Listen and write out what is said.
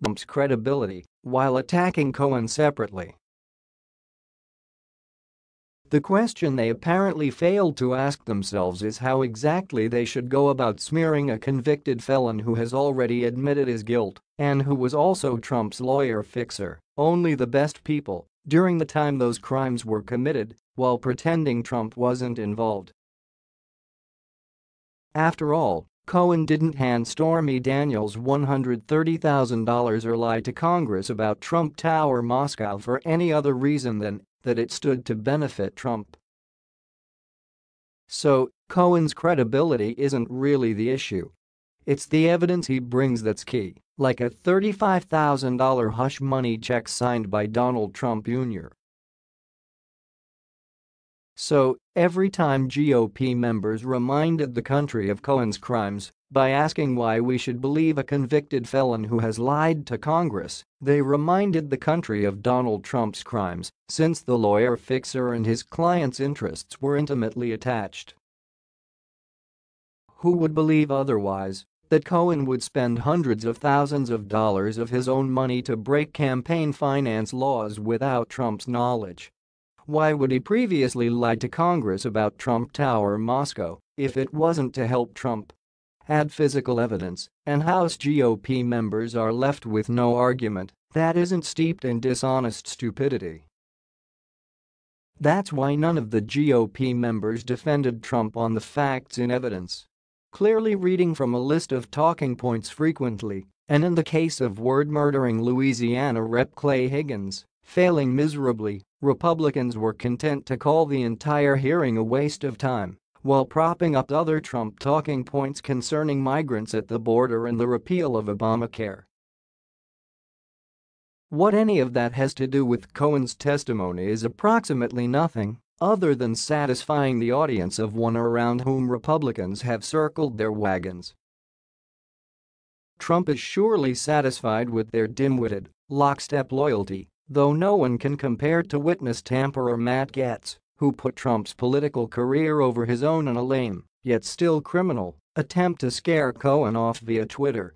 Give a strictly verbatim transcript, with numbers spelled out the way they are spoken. Trump's credibility, while attacking Cohen separately. The question they apparently failed to ask themselves is how exactly they should go about smearing a convicted felon who has already admitted his guilt and who was also Trump's lawyer fixer, only the best people, during the time those crimes were committed, while pretending Trump wasn't involved. After all, Cohen didn't hand Stormy Daniels one hundred thirty thousand dollars or lie to Congress about Trump Tower Moscow for any other reason than that it stood to benefit Trump. So, Cohen's credibility isn't really the issue. It's the evidence he brings that's key, like a thirty-five thousand dollar hush money check signed by Donald Trump Junior So, every time G O P members reminded the country of Cohen's crimes by asking why we should believe a convicted felon who has lied to Congress, they reminded the country of Donald Trump's crimes, since the lawyer fixer and his client's interests were intimately attached. Who would believe otherwise, that Cohen would spend hundreds of thousands of dollars of his own money to break campaign finance laws without Trump's knowledge? Why would he previously lie to Congress about Trump Tower Moscow if it wasn't to help Trump? Add physical evidence, and House G O P members are left with no argument that isn't steeped in dishonest stupidity. That's why none of the G O P members defended Trump on the facts in evidence. Clearly reading from a list of talking points frequently, and in the case of word-murdering Louisiana Representative Clay Higgins, failing miserably, Republicans were content to call the entire hearing a waste of time, while propping up other Trump talking points concerning migrants at the border and the repeal of Obamacare. What any of that has to do with Cohen's testimony is approximately nothing, other than satisfying the audience of one around whom Republicans have circled their wagons. Trump is surely satisfied with their dim-witted, lockstep loyalty, though no one can compare to witness tamperer Matt Gaetz, who put Trump's political career over his own in a lame, yet still criminal, attempt to scare Cohen off via Twitter,